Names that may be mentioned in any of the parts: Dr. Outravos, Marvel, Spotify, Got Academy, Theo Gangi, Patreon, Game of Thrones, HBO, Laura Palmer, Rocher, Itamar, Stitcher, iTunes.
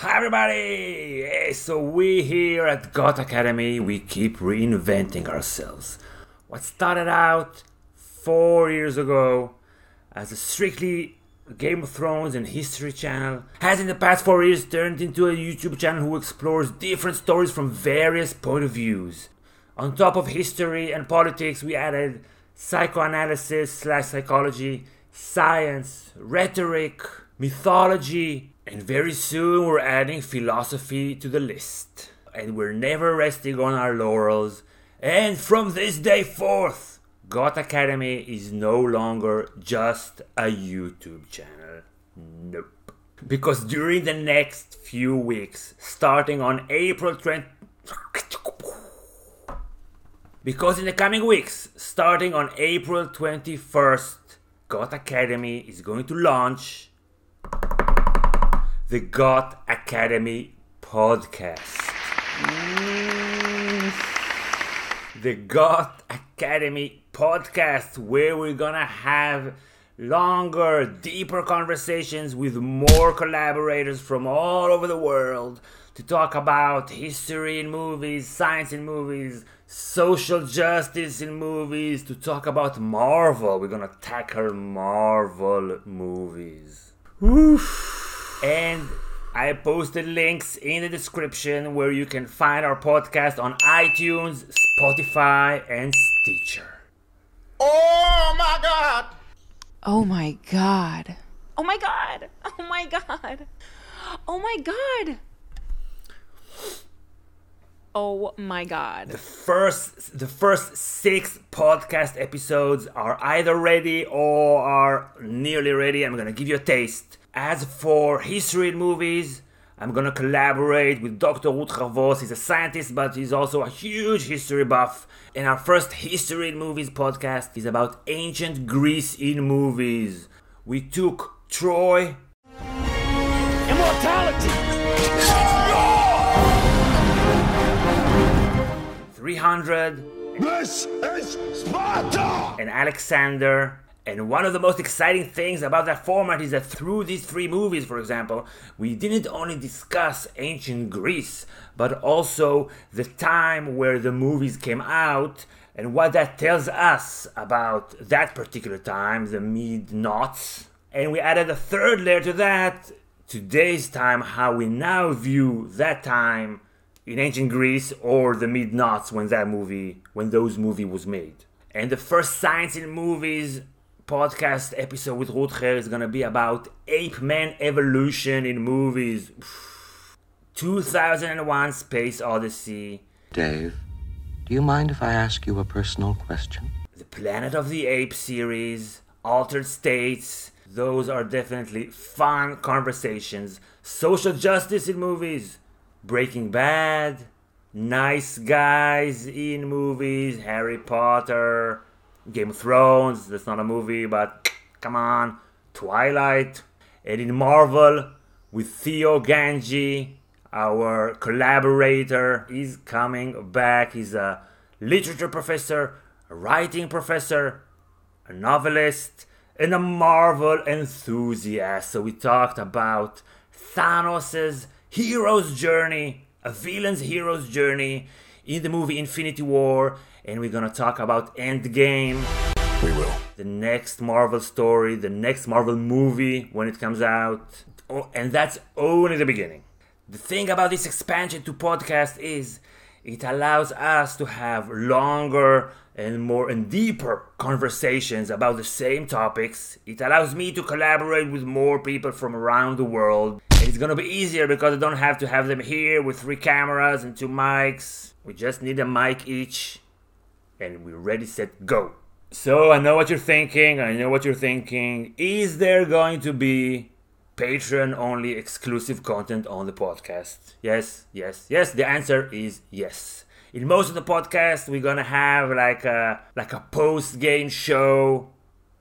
Hi everybody! So we here at Got Academy, we keep reinventing ourselves. What started out 4 years ago as a strictly Game of Thrones and History channel has in the past 4 years turned into a YouTube channel who explores different stories from various point of views. On top of history and politics, we added psychoanalysis / psychology, science, rhetoric, mythology, and very soon we're adding philosophy to the list. And we're never resting on our laurels. And from this day forth, Got Academy is no longer just a YouTube channel. Nope. Because during the next few weeks, starting on April 21st, Got Academy is going to launch the Got Academy podcast. The Got Academy podcast, where we're gonna have longer, deeper conversations with more collaborators from all over the world to talk about history in movies, science in movies, social justice in movies, to talk about Marvel. We're gonna tackle Marvel movies. Oof. And I posted links in the description where you can find our podcast on iTunes, Spotify, and Stitcher. Oh my God! Oh my God. Oh my God. Oh my God. Oh my God. Oh my God. The first six podcast episodes are either ready or are nearly ready. I'm gonna give you a taste. As for history and movies, I'm gonna collaborate with Dr. Outravos. He's a scientist, but he's also a huge history buff. And our first history in movies podcast is about ancient Greece in movies. We took Troy, immortality, 300, this is Sparta, and Alexander. And one of the most exciting things about that format is that through these three movies, for example, we didn't only discuss ancient Greece, but also the time where the movies came out and what that tells us about that particular time, the Mid-Noughts. And we added a third layer to that, today's time, how we now view that time in ancient Greece or the Mid-Noughts when those movie was made. And the first Science in Movies podcast episode with Rocher is gonna be about ape man evolution in movies. 2001 Space Odyssey. Dave, do you mind if I ask you a personal question? The Planet of the Apes series, Altered States, those are definitely fun conversations. Social justice in movies. Breaking Bad, Nice Guys in movies, Harry Potter, Game of Thrones, that's not a movie, but come on, Twilight. And in Marvel, with Theo Gangi, our collaborator, is coming back. He's a literature professor, a writing professor, a novelist, and a Marvel enthusiast. So we talked about Thanos's hero's journey, a villain's hero's journey in the movie Infinity War, and we're gonna talk about Endgame. We will. The next Marvel story, the next Marvel movie when it comes out. Oh, and that's only the beginning. The thing about this expansion to podcast is it allows us to have longer and more and deeper conversations about the same topics. It allows me to collaborate with more people from around the world. It's gonna be easier because I don't have to have them here with 3 cameras and 2 mics. We just need a mic each, and we're ready, set, go. So I know what you're thinking. Is there going to be Patreon-only exclusive content on the podcast? Yes. The answer is yes. In most of the podcasts, we're gonna have like a post-game show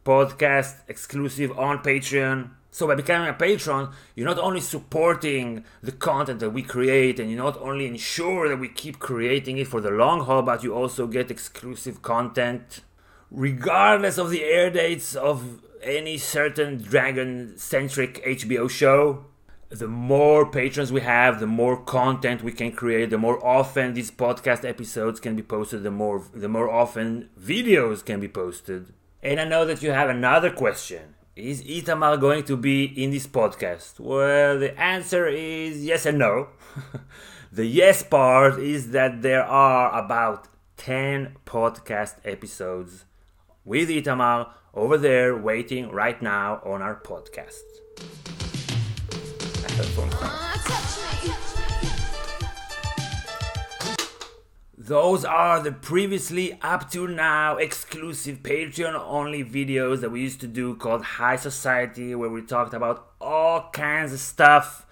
podcast exclusive on Patreon. So by becoming a patron, you're not only supporting the content that we create, and you not only ensure that we keep creating it for the long haul, but you also get exclusive content. Regardless of the air dates of any certain dragon-centric HBO show, the more patrons we have, the more content we can create, the more often these podcast episodes can be posted, the more often videos can be posted. And I know that you have another question. Is Itamar going to be in this podcast? Well, the answer is yes and no. The yes part is that there are about 10 podcast episodes with Itamar over there waiting right now on our podcast. Those are the previously up to now exclusive Patreon only videos that we used to do called High Society, where we talked about all kinds of stuff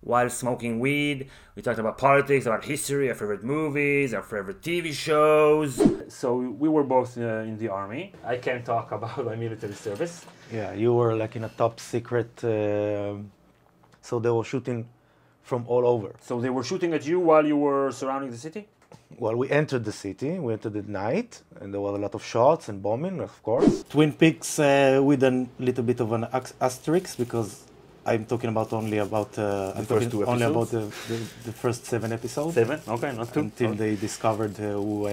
while smoking weed. We talked about politics, about history, our favorite movies, our favorite TV shows. So we were both in the army. I can't talk about my military service. Yeah, you were like in a top secret, so they were shooting from all over. So they were shooting at you while you were surrounding the city? Well, we entered the city, we entered at night, and there were a lot of shots and bombing, of course. Twin Peaks with a little bit of an asterisk, because I'm talking about only about the first 7 episodes. 7? Okay, not 2. Until they discovered who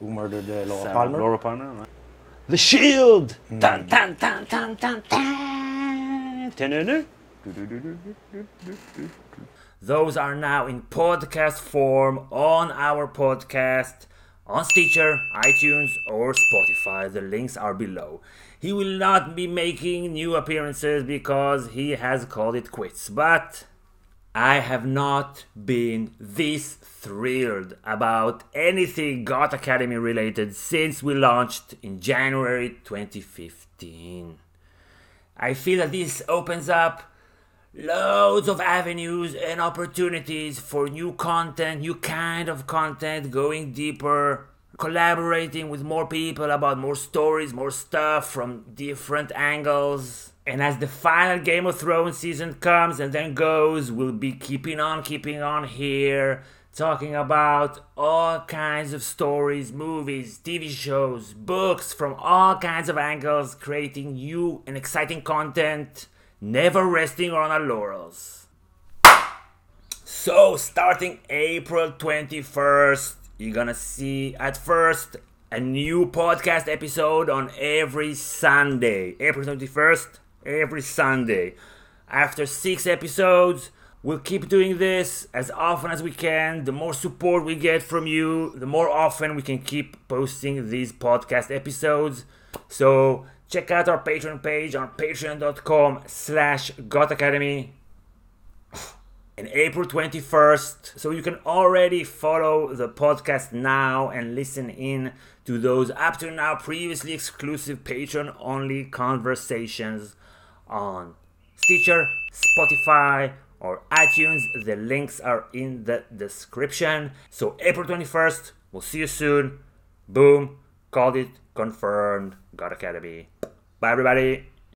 murdered Laura Palmer. Laura Palmer, right? The Shield! Tan, tan, tan, tan, tan, tan, tan. Those are now in podcast form on our podcast, on Stitcher, iTunes, or Spotify. The links are below. He will not be making new appearances because he has called it quits. But I have not been this thrilled about anything Got Academy related since we launched in January 2015. I feel that this opens up loads of avenues and opportunities for new content, new kind of content, going deeper, collaborating with more people about more stories, more stuff from different angles. And as the final Game of Thrones season comes and then goes, we'll be keeping on here, talking about all kinds of stories, movies, TV shows, books from all kinds of angles, creating new and exciting content. Never resting on our laurels. So, starting April 21st, you're gonna see, at first, a new podcast episode on every Sunday. April 21st, every Sunday. After 6 episodes, we'll keep doing this as often as we can. The more support we get from you, the more often we can keep posting these podcast episodes. So, check out our Patreon page on patreon.com/GotAcademy on April 21st. So you can already follow the podcast now and listen in to those up to now previously exclusive Patreon-only conversations on Stitcher, Spotify, or iTunes. The links are in the description. So April 21st, we'll see you soon. Boom, called it. Confirmed. Got Academy. Bye, everybody.